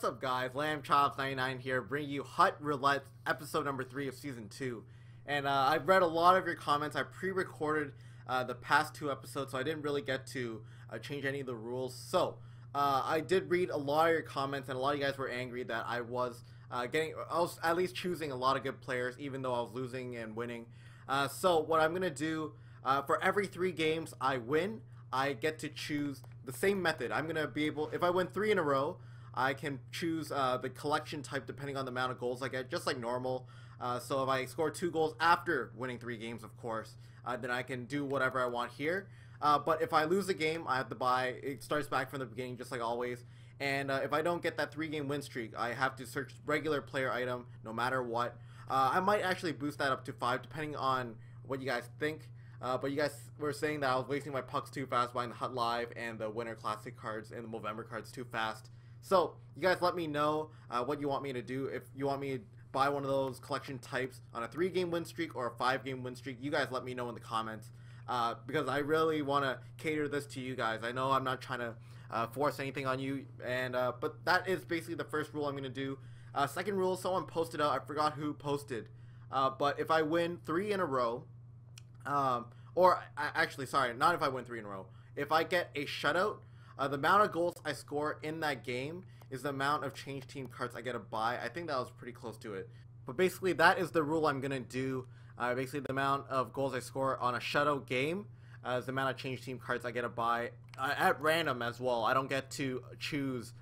What's up, guys? Lambchops99 here, bringing you HUT Roulette, episode number 3 of season 2. And I've read a lot of your comments. I pre-recorded the past 2 episodes, so I didn't really get to change any of the rules. So I did read a lot of your comments, and a lot of you guys were angry that I was at least choosing a lot of good players, even though I was losing and winning. So what I'm gonna do for every 3 games I win, I get to choose the same method. I'm gonna be able, if I win 3 in a row, I can choose the collection type depending on the amount of goals I get, just like normal. So if I score 2 goals after winning 3 games, of course, then I can do whatever I want here. But if I lose a game, I have to buy. It starts back from the beginning, just like always. And if I don't get that 3-game win streak, I have to search regular player item no matter what. I might actually boost that up to 5 depending on what you guys think. But you guys were saying that I was wasting my pucks too fast buying the Hut Live and the Winter Classic cards and the Movember cards too fast. So, you guys let me know what you want me to do. If you want me to buy one of those collection types on a 3-game win streak or a 5-game win streak, you guys let me know in the comments. Because I really want to cater this to you guys. I know I'm not trying to force anything on you, and but that is basically the first rule I'm going to do. Second rule, someone posted out. I forgot who posted. But if I win 3 in a row, not if I win 3 in a row. If I get a shutout, the amount of goals I score in that game is the amount of change team cards I get to buy. I think that was pretty close to it. But basically, that is the rule I'm going to do. Basically, the amount of goals I score on a shutout game is the amount of change team cards I get to buy at random as well. I don't get to choose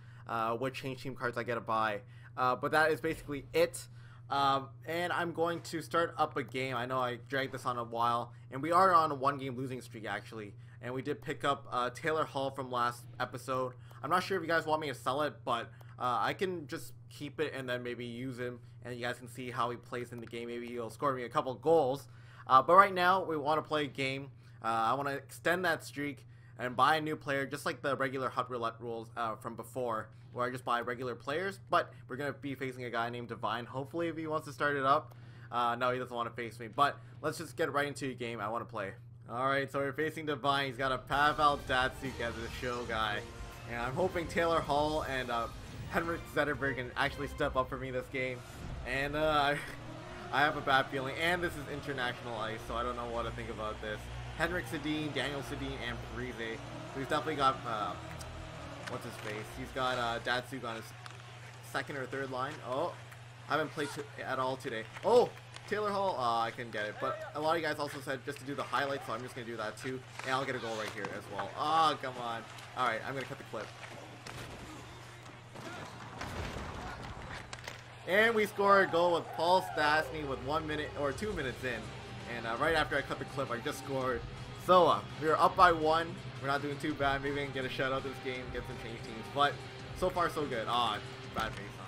what change team cards I get to buy. But that is basically it. And I'm going to start up a game. I know I dragged this on a while, and we are on a 1-game losing streak, actually. And we did pick up Taylor Hall from last episode. I'm not sure if you guys want me to sell it, but I can just keep it and then maybe use him. And you guys can see how he plays in the game. Maybe he'll score me a couple goals. But right now, we want to play a game. I want to extend that streak and buy a new player, just like the regular HUT Roulette rules from before, where I just buy regular players. But we're going to be facing a guy named Divine, hopefully, if he wants to start it up. No, he doesn't want to face me. But let's just get right into the game I want to play. Alright, so we're facing Divine. He's got a Pavel Datsyuk as a show guy. And I'm hoping Taylor Hall and Henrik Zetterberg can actually step up for me this game. And I have a bad feeling. And this is international ice, so I don't know what to think about this. Henrik Sedin, Daniel Sedin, and Parise. So he's definitely got, he's got Datsyuk on his second or third line. Oh, I haven't played at all today. Oh! Taylor Hall, I couldn't get it, but a lot of you guys also said just to do the highlights, so I'm just going to do that too, and I'll get a goal right here as well. Oh, come on. Alright, I'm going to cut the clip. And we score a goal with Paul Stastny with 1 minute, or 2 minutes in, and right after I cut the clip, I just scored. So, we are up by 1, we're not doing too bad, maybe we can get a shutout this game, get some change teams, but so far so good. Ah, oh, bad face on.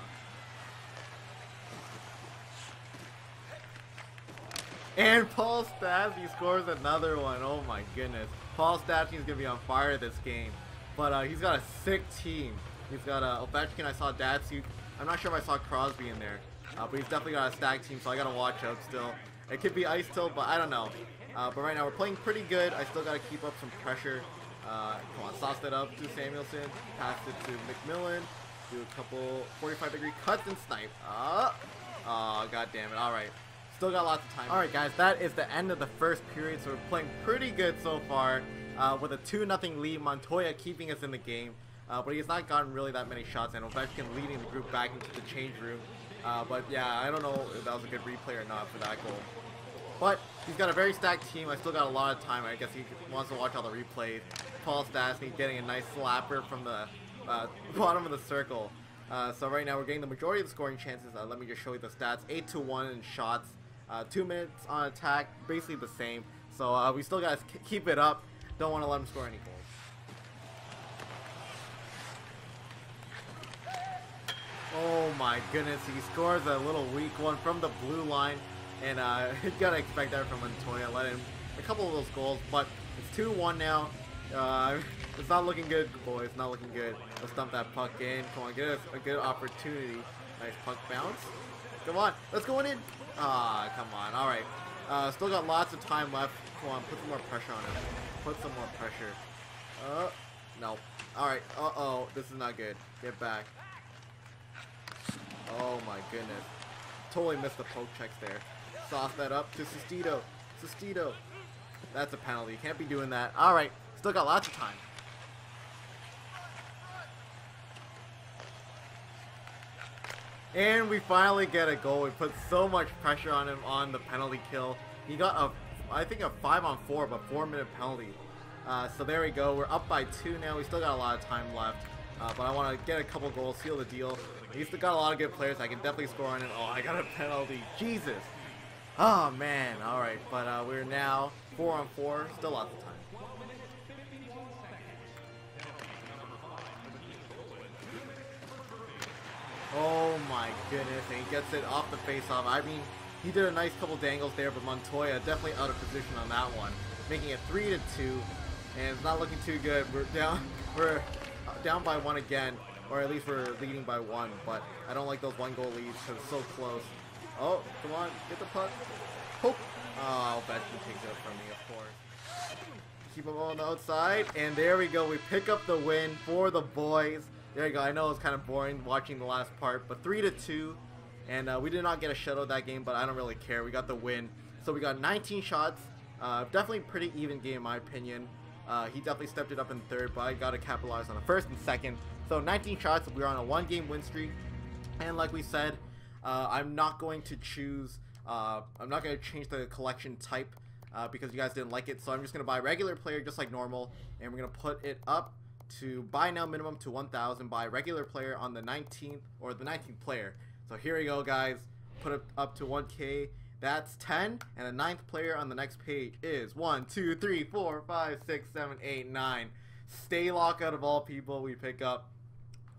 And Paul Stastny scores another one. Oh my goodness. Paul Stastny's gonna be on fire this game. But he's got a sick team. He's got Ovechkin. I saw Datsyuk. I'm not sure if I saw Crosby in there. But he's definitely got a stacked team, so I gotta watch out still. It could be ice tilt, but I don't know. But right now we're playing pretty good. I still gotta keep up some pressure. Come on, sauce that up to Samuelson. Pass it to McMillan. Do a couple 45-degree cuts and snipe. Oh, god damn it. Alright. Still got lots of time. Alright guys, that is the end of the first period, so we're playing pretty good so far with a 2-0 lead. Montoya keeping us in the game, but he's not gotten really that many shots, and Ovechkin leading the group back into the change room. But yeah, I don't know if that was a good replay or not for that goal. But he's got a very stacked team. I still got a lot of time. I guess he wants to watch all the replays. Paul Stastny getting a nice slapper from the bottom of the circle. So right now we're getting the majority of the scoring chances. Let me just show you the stats. 8-1 in shots. 2 minutes on attack, basically the same. So we still got to keep it up. Don't want to let him score any goals. Oh my goodness, he scores a little weak one from the blue line. And you got to expect that from Antonio. Let him a couple of those goals, but it's 2-1 now. It's not looking good, boys. It's not looking good. Let's dump that puck in. Come on, get us a good opportunity. Nice puck bounce. Come on, let's go in. Ah, come on. All right. Still got lots of time left. Come on, put some more pressure on him. Put some more pressure. No. All right. Uh-oh. This is not good. Get back. Oh my goodness. Totally missed the poke checks there. Sauce that up to Sustito. Sustito. That's a penalty. You can't be doing that. Alright. Still got lots of time. And we finally get a goal. We put so much pressure on him on the penalty kill. He got a, I think a 5-on-4, but 4-minute penalty. So there we go. We're up by 2 now. We still got a lot of time left. But I want to get a couple goals, seal the deal. He's still got a lot of good players. I can definitely score on him. Oh, I got a penalty. Jesus. Oh, man. All right. But we're now 4-on-4. Still lots of time. Oh my goodness, and he gets it off the face-off. I mean, he did a nice couple dangles there, but Montoya definitely out of position on that one, making it 3-2, and it's not looking too good. We're down by 1 again, or at least we're leading by 1. But I don't like those 1-goal leads because it's so close. Oh, come on, get the puck. Hope. Oh, Ovechkin takes it from me, of course. Keep him on the outside, and there we go. We pick up the win for the boys. There you go. I know it was kind of boring watching the last part, but 3-2, and we did not get a shutout that game, but I don't really care. We got the win, so we got 19 shots. Definitely pretty even game in my opinion. He definitely stepped it up in third, but I got to capitalize on the first and second. So 19 shots. We're on a 1-game win streak, and like we said, I'm not going to choose. I'm not going to change the collection type because you guys didn't like it. So I'm just going to buy a regular player just like normal, and we're going to put it up to buy now minimum to 1,000 by regular player on the 19th or the 19th player. So here we go, guys. Put it up to 1K. That's 10, and the 9th player on the next page is 1, 2, 3, 4, 5, 6, 7, 8, 9. Stay lock out of all people we pick up.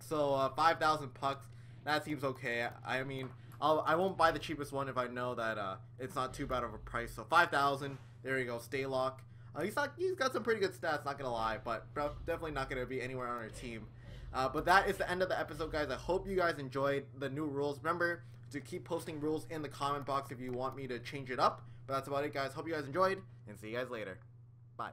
So 5,000 pucks. That seems okay. I mean, I won't buy the cheapest one if I know that it's not too bad of a price. So 5,000. There you go. Stay lock. He's got some pretty good stats, not gonna lie, but definitely not gonna be anywhere on our team. But that is the end of the episode, guys. I hope you guys enjoyed the new rules. Remember to keep posting rules in the comment box if you want me to change it up. But that's about it, guys. Hope you guys enjoyed, and see you guys later. Bye.